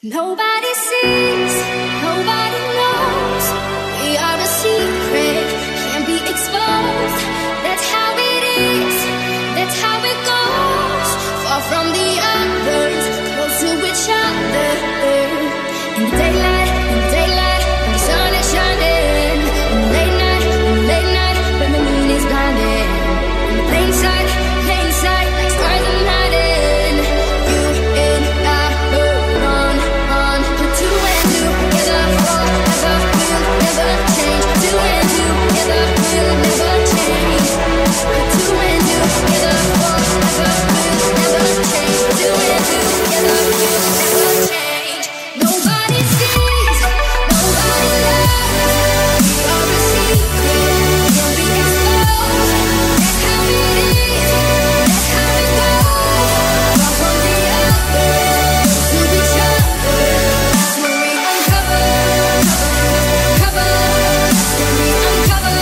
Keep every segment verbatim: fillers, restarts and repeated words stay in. Nobody sees, nobody knows. We are a secret, can't be exposed. That's how it is, that's how it goes. Far from the others, close to each other. In the daylight, in the daylight, when the sun is shining. In the late night, in the late night, when the moon is blinding. In the plain sight, plain sight, like stars are hiding. You and I were on, on. But two and two, together forever. We'll never change. Two and two, together we'll never change. But two and two, together forever. We'll never change. Two and two, together we'll never change. Nobody sees, nobody knows. We are a secret, can't be exposed. That's how it is, that's how it goes. Far from the others, to each other. That's when we uncover, cover, that's when we uncover, cover,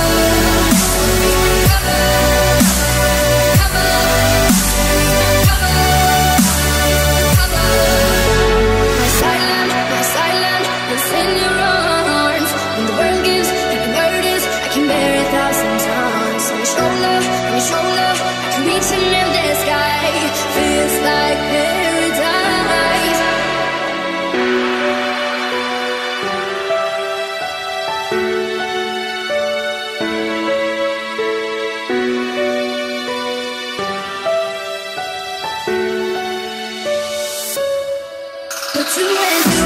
that's when we uncover, cover, that's when we uncover, cover. My silent, my silent, it's in your arms. When the world gives and the bird is, I can bear a thousand times. On your shoulder, on your shoulder, I can reach an endless sky. Feels like paradise. But two and two.